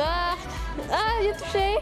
Ah, il est touché.